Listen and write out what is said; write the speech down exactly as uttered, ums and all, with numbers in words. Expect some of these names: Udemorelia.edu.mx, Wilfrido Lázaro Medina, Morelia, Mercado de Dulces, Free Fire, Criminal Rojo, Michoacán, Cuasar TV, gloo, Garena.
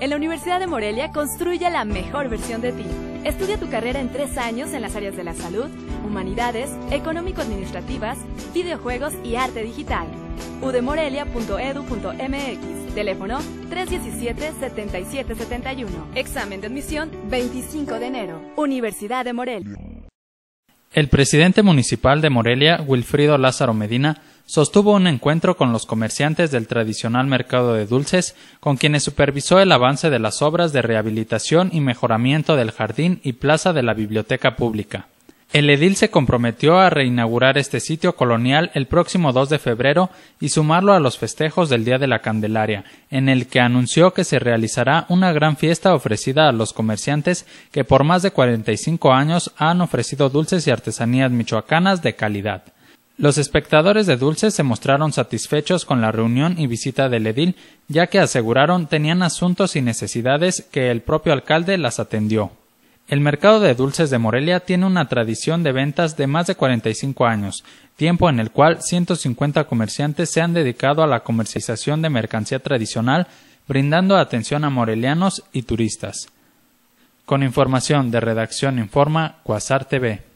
En la Universidad de Morelia construye la mejor versión de ti. Estudia tu carrera en tres años en las áreas de la salud, humanidades, económico-administrativas, videojuegos y arte digital. Udemorelia punto edu punto mx, teléfono tres diecisiete, setenta y siete setenta y uno, examen de admisión veinticinco de enero, Universidad de Morelia. El presidente municipal de Morelia, Wilfrido Lázaro Medina, sostuvo un encuentro con los comerciantes del tradicional Mercado de Dulces, con quienes supervisó el avance de las obras de rehabilitación y mejoramiento del jardín y plaza de la biblioteca pública. El edil se comprometió a reinaugurar este sitio colonial el próximo dos de febrero y sumarlo a los festejos del Día de la Candelaria, en el que anunció que se realizará una gran fiesta ofrecida a los comerciantes que por más de cuarenta y cinco años han ofrecido dulces y artesanías michoacanas de calidad. Los espectadores de dulces se mostraron satisfechos con la reunión y visita del edil, ya que aseguraron tenían asuntos y necesidades que el propio alcalde las atendió. El mercado de dulces de Morelia tiene una tradición de ventas de más de cuarenta y cinco años, tiempo en el cual ciento cincuenta comerciantes se han dedicado a la comercialización de mercancía tradicional, brindando atención a morelianos y turistas. Con información de Redacción Informa, Cuasar T V.